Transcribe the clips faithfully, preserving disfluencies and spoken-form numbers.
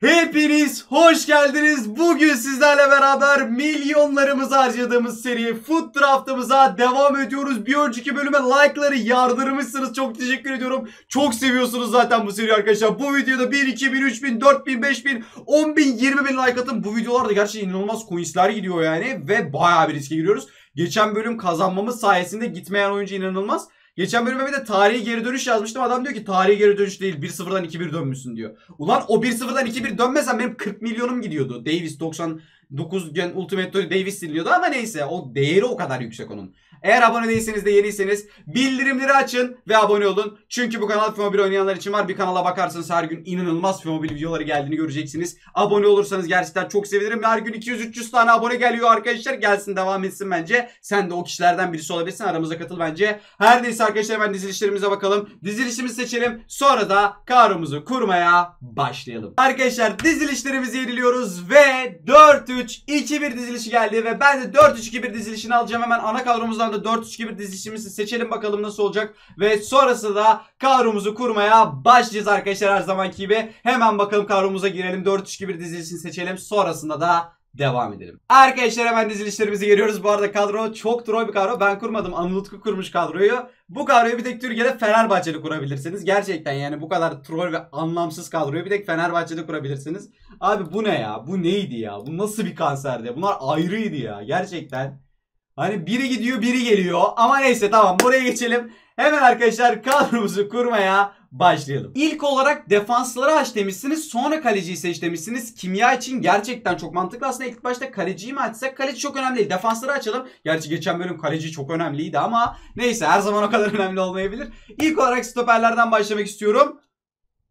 Hepiniz hoş geldiniz. Bugün sizlerle beraber milyonlarımızı harcadığımız seri F U T Draft'ımıza devam ediyoruz. Bir önceki bölüme like'ları yardırmışsınız. Çok teşekkür ediyorum. Çok seviyorsunuz zaten bu seriyi arkadaşlar. Bu videoda bin, iki bin, üç bin, dört bin, beş bin, on bin, yirmi bin like atın. Bu videolarda gerçekten inanılmaz coins'ler gidiyor yani ve bayağı bir riske giriyoruz. Geçen bölüm kazanmamız sayesinde gitmeyen oyuncu inanılmaz. Geçen bölüme bir de tarihi geri dönüş yazmıştım. Adam diyor ki tarihi geri dönüş değil, bir sıfırdan iki bir dönmüşsün diyor. Ulan o bir sıfırdan iki bir dönmesen benim kırk milyonum gidiyordu. Davis doksan dokuz gen Ultimate Davis siliyordu ama neyse, o değeri o kadar yüksek onun. Eğer abone değilseniz de yeniyseniz bildirimleri açın ve abone olun. Çünkü bu kanal F M O bir oynayanlar için var. Bir kanala bakarsanız her gün inanılmaz F M O bir videoları geldiğini göreceksiniz. Abone olursanız gerçekten çok sevinirim. Her gün iki yüz üç yüz tane abone geliyor arkadaşlar. Gelsin, devam etsin bence. Sen de o kişilerden birisi olabilirsin. Aramıza katıl bence. Her neyse arkadaşlar, ben dizilişlerimize bakalım. Dizilişimizi seçelim. Sonra da kadromuzu kurmaya başlayalım. Arkadaşlar dizilişlerimizi yeniliyoruz ve dört üç iki bir dizilişi geldi ve ben de dört üç iki bir dizilişini alacağım. Hemen ana kadromuzdan da dört üç iki bir dizilişimizi seçelim, bakalım nasıl olacak ve sonrası da kadromuzu kurmaya başlayacağız arkadaşlar, her zamanki gibi. Hemen bakalım kadromuza girelim, dört üç iki bir dizilişini seçelim, sonrasında da devam edelim. Arkadaşlar hemen dizilişlerimizi geliyoruz. Bu arada kadro çok troll bir kadro. Ben kurmadım, Anıl Utku kurmuş kadroyu. Bu kadroyu bir tek Türkiye'de Fenerbahçeli kurabilirsiniz. Gerçekten yani bu kadar troll ve anlamsız kadroyu bir tek Fenerbahçeli kurabilirsiniz. Abi bu ne ya? Bu neydi ya? Bu nasıl bir kanserdi? Bunlar ayrıydı ya gerçekten. Hani biri gidiyor biri geliyor ama neyse, tamam buraya geçelim. Hemen arkadaşlar kadromuzu kurmaya başlayalım. İlk olarak defansları aç demişsiniz, sonra kaleciyi seç demişsiniz. Kimya için gerçekten çok mantıklı. Aslında ilk başta kaleciyi mi açsak? Kaleci çok önemli değil, defansları açalım. Gerçi geçen bölüm kaleci çok önemliydi ama neyse, her zaman o kadar önemli olmayabilir. İlk olarak stoperlerden başlamak istiyorum.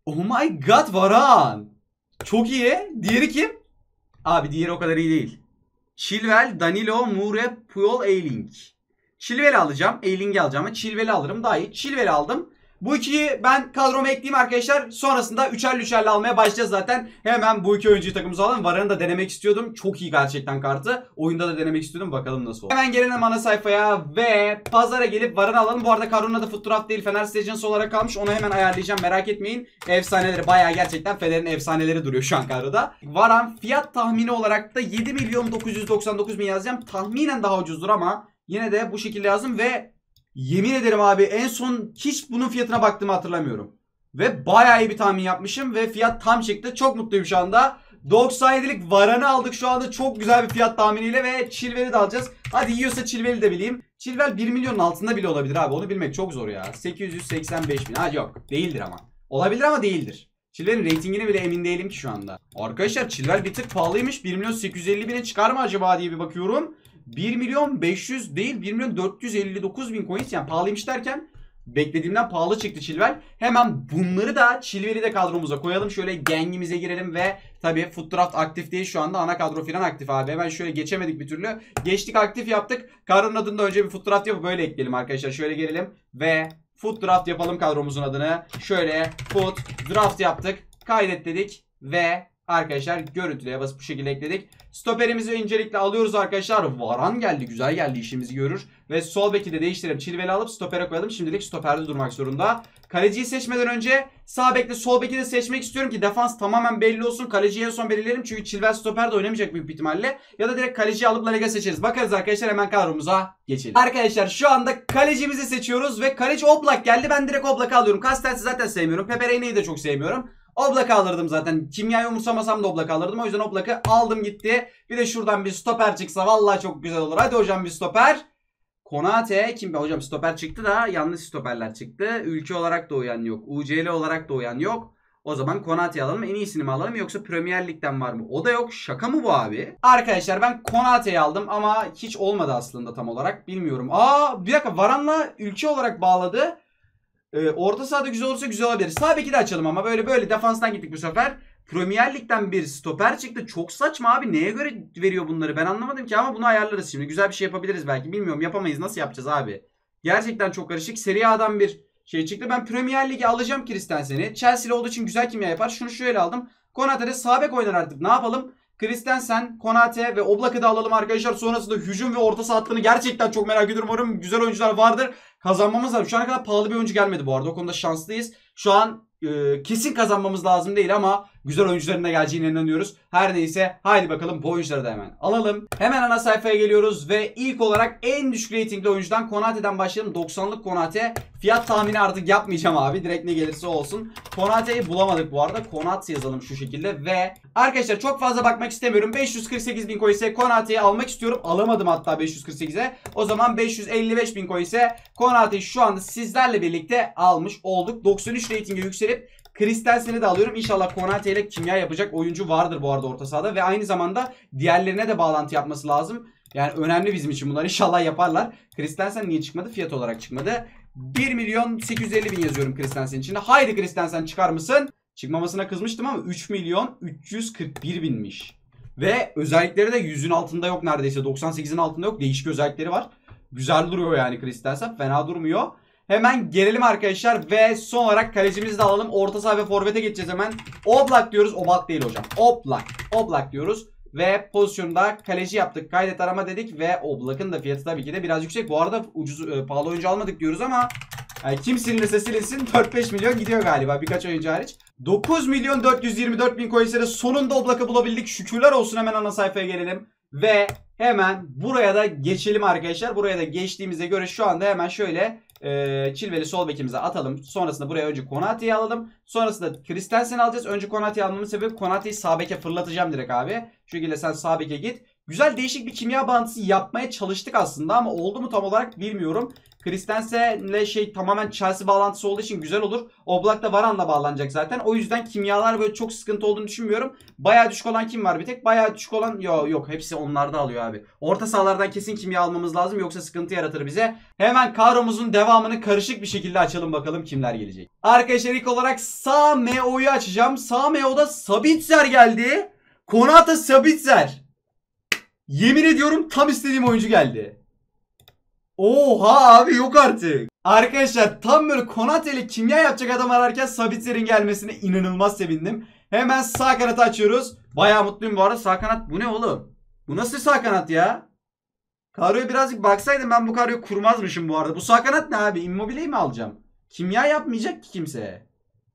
Oh my god, Varan çok iyi. Diğeri kim? Abi diğeri o kadar iyi değil. Chilwell, Danilo, Moure, Puyol, Eiling. Chilwell'i alacağım, Eiling'i alacağım ama Chilwell'i alırım daha iyi. Chilwell'i aldım. Bu ikiyi ben kadroma ekleyeyim arkadaşlar. Sonrasında üçerli üçerli almaya başlayacağız zaten. Hemen bu iki oyuncuyu takımımıza alalım. Varan'ı da denemek istiyordum. Çok iyi gerçekten kartı. Oyunda da denemek istiyordum. Bakalım nasıl olur. Hemen gelelim ana sayfaya ve pazara gelip Varan'ı alalım. Bu arada kadronun adı F U T Draft değil, Fener Stajans olarak kalmış. Onu hemen ayarlayacağım, merak etmeyin. Efsaneleri bayağı, gerçekten Fener'in efsaneleri duruyor şu an kadroda. Varan fiyat tahmini olarak da yedi milyon dokuz yüz doksan dokuz bin yazacağım. Tahminen daha ucuzdur ama yine de bu şekilde yazdım ve yemin ederim abi en son hiç bunun fiyatına baktığımı hatırlamıyorum. Ve bayağı iyi bir tahmin yapmışım ve fiyat tam çıktı. Çok mutluyum şu anda. doksan yedilik Varan'ı aldık şu anda çok güzel bir fiyat tahminiyle ve Chilwell'i de alacağız. Hadi yiyorsa Chilwell'i de bileyim. Chilwell bir milyonun altında bile olabilir abi, onu bilmek çok zor ya. sekiz yüz seksen beş bin, ha yok değildir ama. Olabilir ama değildir. Chilwell'in reytingine bile emin değilim ki şu anda. Arkadaşlar Chilwell bir tık pahalıymış. bir milyon sekiz yüz elli bine çıkar mı acaba diye bir bakıyorum. bir milyon beş yüz değil, bir milyon dört yüz elli dokuz bin coins, yani pahalıymış derken beklediğimden pahalı çıktı Chilwell. Hemen bunları da, Chilwell'i de kadromuza koyalım. Şöyle gengimize girelim ve tabii F U T Draft aktif değil şu anda, ana kadro filan aktif abi. Hemen şöyle geçemedik bir türlü. Geçtik, aktif yaptık. Kadronun adını da önce bir F U T Draft yapıp böyle ekleyelim arkadaşlar. Şöyle gelelim ve F U T Draft yapalım kadromuzun adını. Şöyle F U T Draft yaptık. Kaydet dedik ve arkadaşlar görüntülüye basıp bu şekilde ekledik. Stoperimizi incelikle alıyoruz arkadaşlar. Varan geldi, güzel geldi, işimizi görür. Ve sol beki de değiştirelim. Chilwell'i alıp stopere koyalım. Şimdilik stoperde durmak zorunda. Kaleciyi seçmeden önce sağ bekle sol beki de seçmek istiyorum ki defans tamamen belli olsun. Kaleciyi en son belirlerim çünkü Chilwell stoperde oynamayacak büyük ihtimalle. Ya da direkt kaleciyi alıp La Liga seçeriz. Bakarız arkadaşlar, hemen kadromuza geçelim. Arkadaşlar şu anda kalecimizi seçiyoruz ve kaleci Oblak geldi. Ben direkt Oblak'ı alıyorum. Kastels'i zaten sevmiyorum. Pepe Reyne'yi de çok sevmiyorum. Oblak'ı alırdım zaten. Kimyayı umursamasam da Oblak'ı alırdım. O yüzden Oblak'ı aldım gitti. Bir de şuradan bir stoper çıksa vallahi çok güzel olur. Hadi hocam bir stoper. Konate kim be? Hocam stoper çıktı da yanlış stoperler çıktı. Ülke olarak da uyan yok. U C L olarak da uyan yok. O zaman Konate'yi alalım. En iyisini mi alalım yoksa Premier Lig'den var mı? O da yok. Şaka mı bu abi? Arkadaşlar ben Konate'yi aldım ama hiç olmadı aslında tam olarak. Bilmiyorum. Aa bir dakika, Varan'la ülke olarak bağladı. Ee, orta sahada güzel olursa güzel olabilir. Sağ beki de açalım ama böyle böyle defanstan gittik bu sefer. Premier Lig'den bir stoper çıktı. Çok saçma abi. Neye göre veriyor bunları? Ben anlamadım ki ama bunu ayarlarız şimdi. Güzel bir şey yapabiliriz belki. Bilmiyorum, yapamayız. Nasıl yapacağız abi? Gerçekten çok karışık. Serie A'dan bir şey çıktı. Ben Premier Lig'e alacağım Kristensen'i. Chelsea'li olduğu için güzel kimya yapar. Şunu şöyle aldım. Konate'de sağ bek oynar artık. Ne yapalım? Kristensen, Konate ve Oblak'ı da alalım arkadaşlar. Sonrasında hücum ve orta saha hattını gerçekten çok merak ediyorum. Umarım güzel oyuncular vardır. Kazanmamız lazım. Şu ana kadar pahalı bir oyuncu gelmedi bu arada. O konuda şanslıyız. Şu an e, kesin kazanmamız lazım değil ama güzel oyuncularına geleceğine inanıyoruz. Her neyse haydi bakalım bu oyuncuları da hemen alalım. Hemen ana sayfaya geliyoruz ve ilk olarak en düşük reytingli oyuncudan Konate'den başlayalım. doksanlık Konate. Fiyat tahmini artık yapmayacağım abi. Direkt ne gelirse olsun. Konate'yi bulamadık bu arada. Konate yazalım şu şekilde ve arkadaşlar çok fazla bakmak istemiyorum. beş yüz kırk sekiz bin coin ise Konate'yi almak istiyorum. Alamadım hatta beş yüz kırk sekize. O zaman beş yüz elli beş bin coin ise Konate'yi şu anda sizlerle birlikte almış olduk. doksan üç reytinge yükselip Kristensen'i de alıyorum. İnşallah Konate ile kimya yapacak oyuncu vardır bu arada orta sahada. Ve aynı zamanda diğerlerine de bağlantı yapması lazım. Yani önemli bizim için bunlar. İnşallah yaparlar. Kristensen niye çıkmadı? Fiyat olarak çıkmadı. bir milyon sekiz yüz elli bin yazıyorum Kristensen için. Haydi Kristensen çıkar mısın? Çıkmamasına kızmıştım ama üç milyon üç yüz kırk bir binmiş. Ve özellikleri de yüzün altında yok neredeyse. doksan sekizin altında yok. Değişik özellikleri var. Güzel duruyor yani Kristensen. Fena durmuyor. Hemen gelelim arkadaşlar ve son olarak kalecimizi de alalım. Orta saha ve forvete geçeceğiz hemen. Oblak diyoruz. Oblak değil hocam. Oblak. Oblak diyoruz. Ve pozisyonda kaleci yaptık. Kaydet arama dedik ve Oblak'ın da fiyatı tabii ki de biraz yüksek. Bu arada ucuz e, pahalı oyuncu almadık diyoruz ama yani kim silinirse silinsin dört beş milyon gidiyor galiba birkaç oyuncu hariç. dokuz milyon dört yüz yirmi dört bin coin'e sonunda Oblak'ı bulabildik. Şükürler olsun. Hemen ana sayfaya gelelim. Ve hemen buraya da geçelim arkadaşlar. Buraya da geçtiğimize göre şu anda hemen şöyle e, Chilwell'i sol bekimize atalım. Sonrasında buraya önce Konate'yi alalım. Sonrasında Kristensen'i alacağız. Önce Konate'yi almamın sebebi Konate'yi sağ beke fırlatacağım direkt abi. Şu şekilde sen sağ beke git. Güzel değişik bir kimya bağıntısı yapmaya çalıştık aslında ama oldu mu tam olarak bilmiyorum. Kristensen'le şey tamamen Chelsea bağlantısı olduğu için güzel olur. Oblak da Varan'la bağlanacak zaten. O yüzden kimyalar böyle çok sıkıntı olduğunu düşünmüyorum. Bayağı düşük olan kim var bir tek? Bayağı düşük olan yok yok hepsi onlarda alıyor abi. Orta sahalardan kesin kimya almamız lazım yoksa sıkıntı yaratır bize. Hemen kadromuzun devamını karışık bir şekilde açalım bakalım kimler gelecek. Arkadaşlar ilk olarak sağ M O'yu açacağım. Sağ M O'da Sabitzer geldi. Konate Sabitzer. Yemin ediyorum tam istediğim oyuncu geldi. Oha abi yok artık. Arkadaşlar tam böyle Konate'li kimya yapacak adam ararken Sabitzer'in gelmesine inanılmaz sevindim. Hemen sağ kanatı açıyoruz. Bayağı mutluyum bu arada. Sağ kanat bu ne oğlum? Bu nasıl sağ kanat ya? Kadroya birazcık baksaydım ben bu kadroyu kurmazmışım bu arada. Bu sağ kanat ne abi? Immobile'yi mi alacağım? Kimya yapmayacak ki kimse.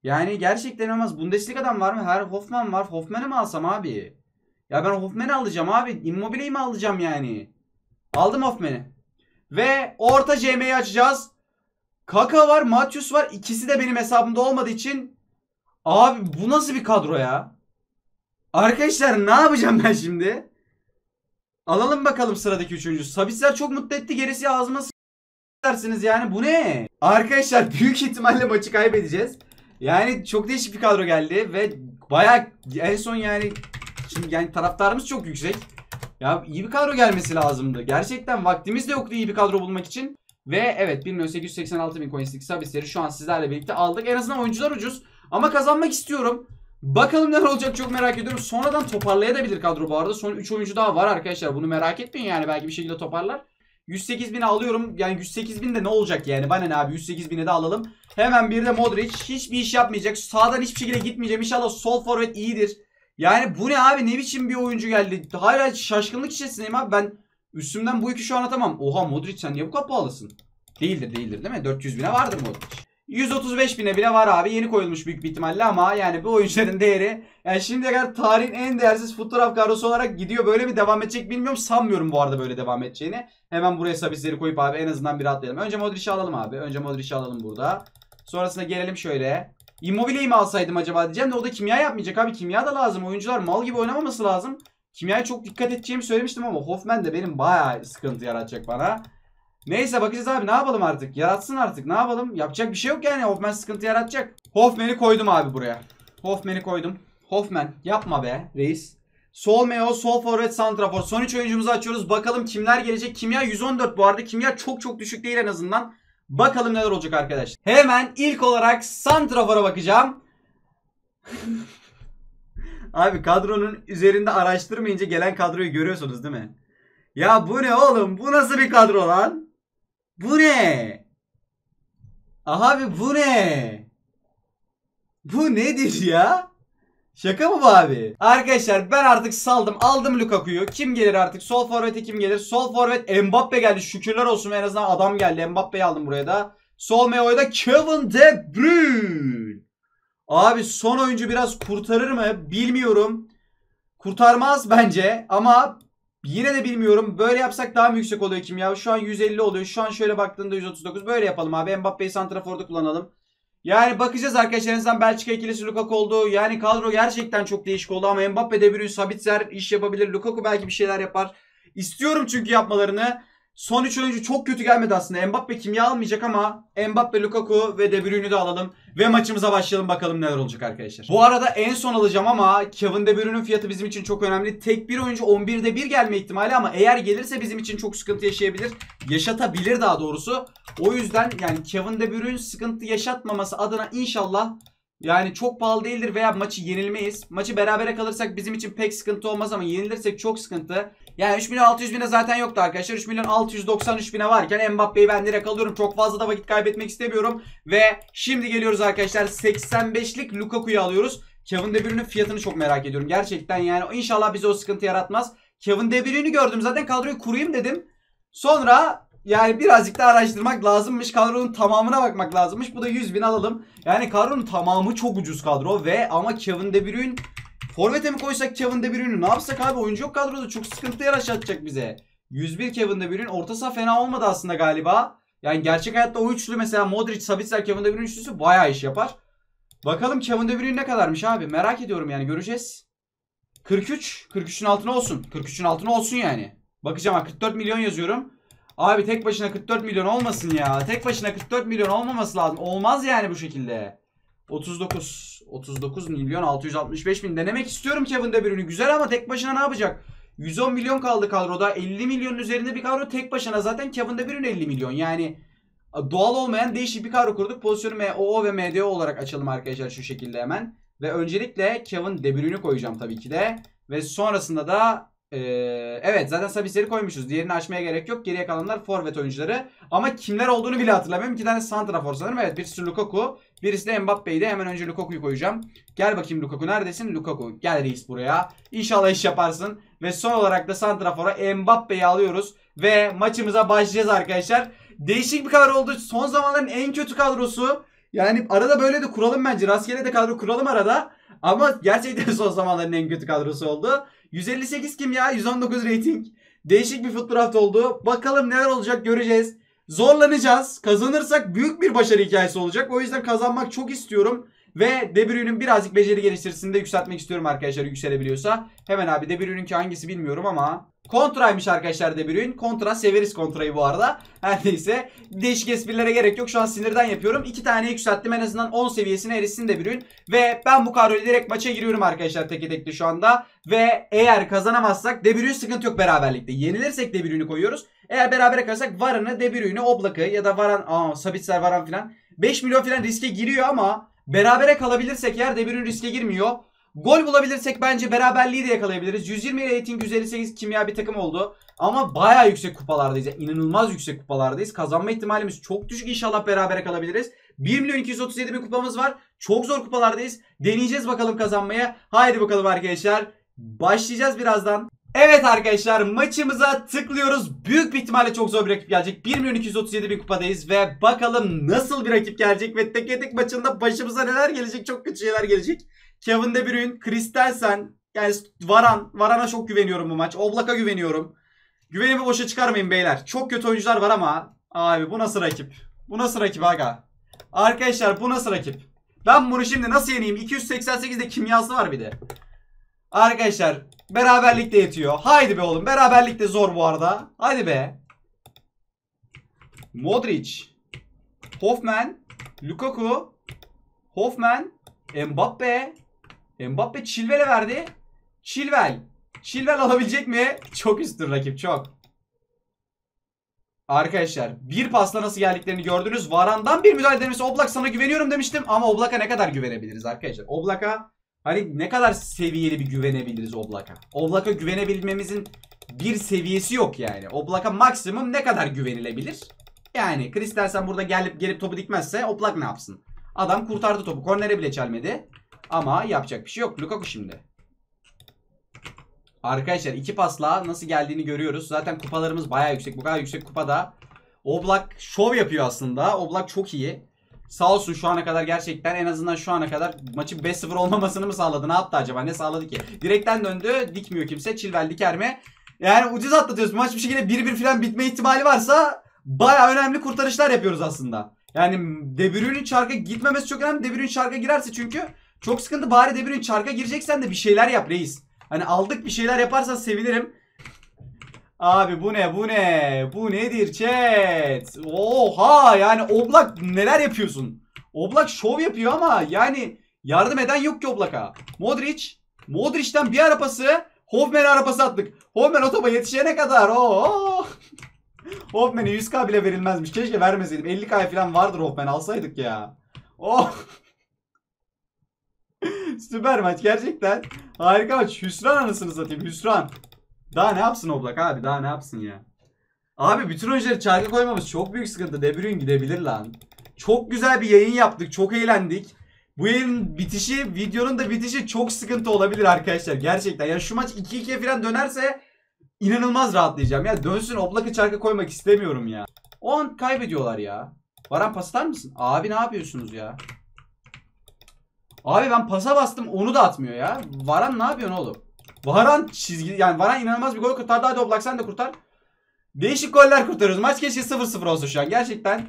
Yani gerçekten olmaz. Bundesliga'dan var mı? Her Hoffman var. Hoffman'ı mı alsam abi? Ya ben Hoffman'ı alacağım abi. Immobile'yi mi alacağım yani? Aldım Hoffman'ı. Ve orta C M'yi açacağız. Kaka var, Matius var. İkisi de benim hesabımda olmadığı için. Abi bu nasıl bir kadro ya? Arkadaşlar ne yapacağım ben şimdi? Alalım bakalım sıradaki üçüncü. Sabitzer çok mutlu etti. Gerisi ağzıma s***lersiniz yani. Bu ne? Arkadaşlar büyük ihtimalle maçı kaybedeceğiz. Yani çok değişik bir kadro geldi. Ve bayağı en son yani... Şimdi yani taraftarımız çok yüksek. Ya iyi bir kadro gelmesi lazımdı. Gerçekten vaktimiz de yoktu iyi bir kadro bulmak için. Ve evet bir milyon sekiz yüz seksen altı bin coinslik Sabitzer'i şu an sizlerle birlikte aldık. En azından oyuncular ucuz. Ama kazanmak istiyorum. Bakalım neler olacak çok merak ediyorum. Sonradan toparlayabilir kadro bu arada. Son üç oyuncu daha var arkadaşlar. Bunu merak etmeyin yani belki bir şekilde toparlar. yüz sekiz bini alıyorum. Yani yüz sekiz bin de ne olacak yani? Bana ne abi yüz sekiz bini de alalım. Hemen bir de Modric. Hiçbir iş yapmayacak. Sağdan hiçbir şekilde gitmeyeceğim. İnşallah sol forvet iyidir. Yani bu ne abi ne biçim bir oyuncu geldi. Hala şaşkınlık içerisindeyim abi ben üstümden bu iki şu an atamam. Oha Modric sen niye bu kadar pahalısın? Değildir değildir değil mi? dört yüz bine vardır Modric. yüz otuz beş bine bile var abi yeni koyulmuş büyük bir ihtimalle ama yani bu oyuncuların değeri. Yani şimdiye kadar tarihin en değersiz F U T Draft kadrosu olarak gidiyor. Böyle mi devam edecek bilmiyorum sanmıyorum bu arada böyle devam edeceğini. Hemen buraya Sabitzer'i koyup abi en azından bir atlayalım. Önce Modric'i alalım abi önce Modric'i alalım burada. Sonrasında gelelim şöyle. Immobile'yi mi alsaydım acaba diyeceğim de o da kimya yapmayacak abi kimya da lazım oyuncular mal gibi oynamaması lazım. Kimyaya çok dikkat edeceğimi söylemiştim ama Hoffman da benim bayağı sıkıntı yaratacak bana. Neyse bakacağız abi ne yapalım artık yaratsın artık ne yapalım yapacak bir şey yok yani Hoffman sıkıntı yaratacak. Hoffman'i koydum abi buraya. Hoffman'i koydum. Hoffman yapma be reis. Sol meo sol forvet santrafor son üç oyuncumuzu açıyoruz bakalım kimler gelecek kimya yüz on dört bu arada kimya çok çok düşük değil en azından. Bakalım neler olacak arkadaşlar. Hemen ilk olarak santrafora bakacağım. Abi kadronun üzerinde araştırmayınca gelen kadroyu görüyorsunuz değil mi? Ya bu ne oğlum? Bu nasıl bir kadro lan? Bu ne? Abi bu ne? Bu nedir ya? Şaka mı bu abi? Arkadaşlar ben artık saldım. Aldım Lukaku'yu. Kim gelir artık? Sol forvete kim gelir? Sol forvet Mbappe geldi. Şükürler olsun en azından adam geldi. Mbappe'yi aldım buraya da. Sol meo'ya da Kevin De Bruyne. Abi son oyuncu biraz kurtarır mı bilmiyorum. Kurtarmaz bence ama yine de bilmiyorum. Böyle yapsak daha mı yüksek oluyor kim ya? Şu an yüz elli oluyor. Şu an şöyle baktığında yüz otuz dokuz. Böyle yapalım abi. Mbappe'yi santraforda kullanalım. Yani bakacağız arkadaşlar. En azından Belçika ikilisi Lukaku oldu. Yani kadro gerçekten çok değişik oldu ama Mbappe, De Bruyne, Sabitzer iş yapabilir. Lukaku belki bir şeyler yapar. İstiyorum çünkü yapmalarını. Son üç oyuncu çok kötü gelmedi aslında. Mbappe kimya almayacak ama Mbappe, Lukaku ve De Bruyne'ü de alalım. Ve maçımıza başlayalım, bakalım neler olacak arkadaşlar. Bu arada en son alacağım ama Kevin De Bruyne'ün fiyatı bizim için çok önemli. Tek bir oyuncu on birde bir gelme ihtimali ama eğer gelirse bizim için çok sıkıntı yaşayabilir. Yaşatabilir daha doğrusu. O yüzden yani Kevin De Bruyne sıkıntı yaşatmaması adına inşallah yani çok pahalı değildir veya maçı yenilmeyiz. Maçı berabere kalırsak bizim için pek sıkıntı olmaz ama yenilirsek çok sıkıntı. Yani üç milyon altı yüz bine zaten yoktu arkadaşlar. üç milyon altı yüz doksan üç bine varken Mbappe'yi ben direkt alıyorum. Çok fazla da vakit kaybetmek istemiyorum. Ve şimdi geliyoruz arkadaşlar. seksen beşlik Lukaku'yu alıyoruz. Kevin De Bruyne'nin fiyatını çok merak ediyorum. Gerçekten yani inşallah bize o sıkıntı yaratmaz. Kevin De Bruyne'yi gördüm. Zaten kadroyu kurayım dedim. Sonra yani birazcık da araştırmak lazımmış. Kadronun tamamına bakmak lazımmış. Bu da yüz bin alalım. Yani kadronun tamamı çok ucuz kadro. Ve ama Kevin De Bruyne... Forvet'e mi koysak Kevin De Bruyne'ü? Ne yapsak abi? Oyuncu yok kadroda. Çok sıkıntı yaratacak bize. yüz bir Kevin De Bruyne. Orta saha fena olmadı aslında galiba. Yani gerçek hayatta o üçlü mesela Modric, Sabitzer, Kevin De Bruyne üçlüsü bayağı iş yapar. Bakalım Kevin De Bruyne ne kadarmış abi? Merak ediyorum yani, göreceğiz. kırk üç. kırk üçün altına olsun. kırk üçün altına olsun yani. Bakacağım ha. kırk dört milyon yazıyorum. Abi tek başına kırk dört milyon olmasın ya. Tek başına kırk dört milyon olmaması lazım. Olmaz yani bu şekilde. otuz dokuz milyon altı yüz altmış beş bin denemek istiyorum Kevin De Bruyne'i. Güzel ama tek başına ne yapacak? yüz on milyon kaldı kadroda. elli milyonun üzerinde bir kadro tek başına. Zaten Kevin De Bruyne elli milyon. Yani doğal olmayan değişik bir kadro kurduk. Pozisyonu M O O ve M D O olarak açalım arkadaşlar şu şekilde hemen. Ve öncelikle Kevin De Bruyne'i koyacağım tabii ki de. Ve sonrasında da ee, evet zaten Sabitzer'i koymuşuz. Diğerini açmaya gerek yok. Geriye kalanlar forvet oyuncuları. Ama kimler olduğunu bile hatırlamıyorum. İki tane santrafor sanırım. Evet, birisi Lukaku. Birisi de Mbappe'yi de hemen önce Lukaku'yu koyacağım. Gel bakayım Lukaku, neredesin? Lukaku gel reis buraya. İnşallah iş yaparsın. Ve son olarak da santrafora Mbappe'yi alıyoruz. Ve maçımıza başlayacağız arkadaşlar. Değişik bir kadro oldu. Son zamanların en kötü kadrosu. Yani arada böyle de kuralım bence. Rastgele de kadro kuralım arada. Ama gerçekten son zamanların en kötü kadrosu oldu. yüz elli sekiz kimya, yüz on dokuz rating. Değişik bir FUT Draft oldu. Bakalım neler olacak, göreceğiz. Zorlanacağız. Kazanırsak büyük bir başarı hikayesi olacak. O yüzden kazanmak çok istiyorum. Ve De Bruyne'nin birazcık beceri geliştirisini de yükseltmek istiyorum arkadaşlar, yükselebiliyorsa. Hemen abi, De Bruyne'ninki hangisi bilmiyorum ama. Kontraymış arkadaşlar De Bruyne. Kontra severiz, kontrayı bu arada. Her neyse. Değişik esprilere gerek yok. Şu an sinirden yapıyorum. İki tane yükselttim. En azından on seviyesine erişsin De Bruyne. Ve ben bu kadroyla direkt maça giriyorum arkadaşlar, teke tekli şu anda. Ve eğer kazanamazsak De Bruyne sıkıntı yok beraberlikte. Yenilirsek De Bruyne'i koyuyoruz. Eğer berabere kalırsak Varan'ı, De Bruyne'i, Oblak'ı ya da Varan, aa, Sabitzer, Varan filan. beş milyon filan riske giriyor ama berabere kalabilirsek eğer De Bruyne riske girmiyor. Gol bulabilirsek bence beraberliği de yakalayabiliriz. yüz yirmi rating, yüz elli sekiz kimya bir takım oldu. Ama bayağı yüksek kupalardayız. Yani inanılmaz yüksek kupalardayız. Kazanma ihtimalimiz çok düşük. İnşallah berabere kalabiliriz. bir milyon iki yüz otuz yedi bin kupamız var. Çok zor kupalardayız. Deneyeceğiz bakalım kazanmaya. Haydi bakalım arkadaşlar. Başlayacağız birazdan. Evet arkadaşlar, maçımıza tıklıyoruz. Büyük bir ihtimalle çok zor bir rakip gelecek. bir milyon iki yüz otuz yedi bin kupadayız ve bakalım nasıl bir rakip gelecek ve tek tek maçında başımıza neler gelecek, çok kötü şeyler gelecek. Kevin De Bruyne, Kristensen, yani Varan, Varan'a çok güveniyorum bu maç. Oblak'a güveniyorum. Güvenimi boşa çıkarmayın beyler. Çok kötü oyuncular var ama abi bu nasıl rakip? Bu nasıl rakip aga? Arkadaşlar bu nasıl rakip? Ben bunu şimdi nasıl yeneyim? iki yüz seksen sekizde kimyası var bir de. Arkadaşlar beraberlik de yetiyor. Haydi be oğlum. Beraberlik de zor bu arada. Haydi be. Modric, Hoffman, Lukaku, Hoffman, Mbappe. Mbappe Chilwell'e verdi. Chilwell. Chilwell alabilecek mi? Çok üstün rakip, çok. Arkadaşlar bir pasla nasıl geldiklerini gördünüz. Varan'dan bir müdahale denemesi. Oblak sana güveniyorum demiştim ama Oblak'a ne kadar güvenebiliriz arkadaşlar? Oblak'a hani ne kadar seviyeli bir güvenebiliriz Oblak'a? Oblak'a güvenebilmemizin bir seviyesi yok yani. Oblak'a maksimum ne kadar güvenilebilir? Yani Kristensen burada gelip gelip topu dikmezse Oblak ne yapsın? Adam kurtardı topu. Kornere bile çelmedi. Ama yapacak bir şey yok. Lukaku şimdi. Arkadaşlar iki pasla nasıl geldiğini görüyoruz. Zaten kupalarımız bayağı yüksek. Bu kadar yüksek kupada Oblak şov yapıyor aslında. Oblak çok iyi. Sağ olsun şu ana kadar gerçekten, en azından şu ana kadar maçın beş sıfır olmamasını mı sağladı? Ne yaptı acaba? Ne sağladı ki? Direkten döndü. Dikmiyor kimse. Chilwell diker mi? Yani ucuz atlatıyoruz. Maç bir şekilde bir bir falan bitme ihtimali varsa bayağı önemli kurtarışlar yapıyoruz aslında. Yani De Bruyne'in çarka gitmemesi çok önemli. De Bruyne çarka girerse çünkü çok sıkıntı. Bari De Bruyne çarka gireceksen de bir şeyler yap reis. Hani aldık, bir şeyler yaparsan sevinirim. Abi bu ne, bu ne, bu nedir chat? Oha, yani Oblak neler yapıyorsun? Oblak şov yapıyor ama yani yardım eden yok ki Oblak'a. Modric, Modric'ten bir ara pası, Hoffman'e ara pası attık. Hoffman otoba yetişene kadar. Oo. Hoffman'e yüz bin bile verilmezmiş. Keşke vermeseydim. elli bin falan vardır, Hoffman alsaydık ya. Oh. Süper maç gerçekten. Harika maç. Hüsran anasını satayım. Hüsran. Daha ne yapsın Oblak abi? Daha ne yapsın ya? Abi bütün oyuncuları çarka koymamız çok büyük sıkıntı. De Bruyne gidebilir lan. Çok güzel bir yayın yaptık. Çok eğlendik. Bu yayının bitişi, videonun da bitişi çok sıkıntı olabilir arkadaşlar. Gerçekten. Ya şu maç iki ikiye falan dönerse inanılmaz rahatlayacağım. Ya dönsün, Oblak'ı çarka koymak istemiyorum ya. O an kaybediyorlar ya. Varan pas atar mısın? Abi ne yapıyorsunuz ya? Abi ben pasa bastım, onu da atmıyor ya. Varan ne yapıyorsun oğlum? Varan çizgi, yani Varan inanılmaz bir gol kurtardı. Hadi Oblak sen de kurtar. Değişik goller kurtarıyoruz. Maç keşke sıfır sıfır olsa şu an. Gerçekten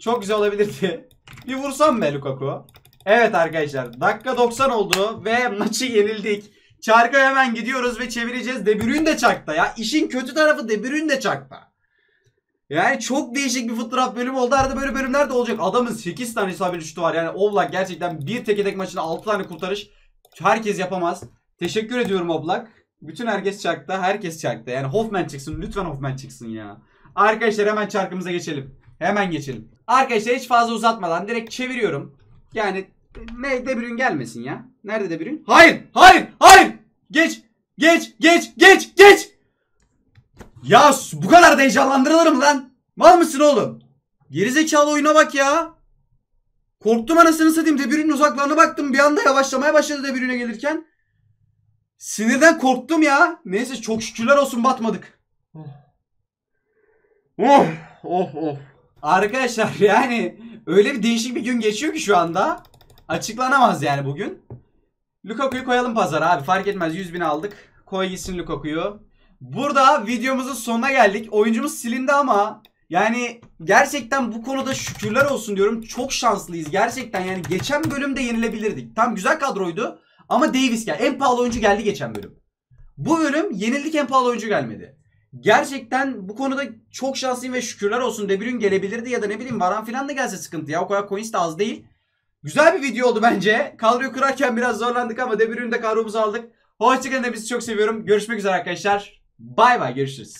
çok güzel olabilirdi. Bir vursam be Lukaku. Evet arkadaşlar, dakika doksan oldu ve maçı yenildik. Çarka hemen gidiyoruz ve çevireceğiz. De Bruyne de çarkta ya. İşin kötü tarafı De Bruyne de çarkta. Yani çok değişik bir FUT Draft bölümü oldu. Arada böyle bölümler de olacak. Adamın sekiz tane isabetli şutu var. Yani Oblak gerçekten bir teke tek maçında altı tane kurtarış. Herkes yapamaz. Teşekkür ediyorum Oblak. Bütün herkes çarkta. Herkes çarkta. Yani Hoffman çıksın. Lütfen Hoffman çıksın ya. Arkadaşlar hemen çarkımıza geçelim. Hemen geçelim. Arkadaşlar hiç fazla uzatmadan direkt çeviriyorum. Yani De Bruyne gelmesin ya. Nerede De Bruyne? Hayır! Hayır! Hayır! Geç! Geç! Geç! Geç! Geç! Ya bu kadar da heyecanlandırılırım lan. Var mısın oğlum? Gerizekalı oyuna bak ya. Korktum anasını satayım. De Bruyne'nin uzaklarına baktım. Bir anda yavaşlamaya başladı De Bruyne gelirken. Sinirden korktum ya. Neyse çok şükürler olsun batmadık. Oh. Oh oh oh. Arkadaşlar yani öyle bir değişik bir gün geçiyor ki şu anda. Açıklanamaz yani bugün. Lukaku'yu koyalım pazara abi. Fark etmez, yüz bin aldık. Koy gitsin Lukaku'yu. Burada videomuzun sonuna geldik. Oyuncumuz silindi ama yani gerçekten bu konuda şükürler olsun diyorum. Çok şanslıyız gerçekten. Yani geçen bölümde yenilebilirdik. Tam güzel kadroydu. Ama Davis geldi. En pahalı oyuncu geldi geçen bölüm. Bu bölüm yenildik, en pahalı oyuncu gelmedi. Gerçekten bu konuda çok şanslıyım ve şükürler olsun. De Bruyne gelebilirdi ya da ne bileyim Varane falan da gelse sıkıntı ya. O kadar coins de az değil. Güzel bir video oldu bence. Kadroyu kurarken biraz zorlandık ama De Bruyne'de kadromuzu aldık. Hoşçakalın, da bizi çok seviyorum. Görüşmek üzere arkadaşlar. Bay bay, görüşürüz.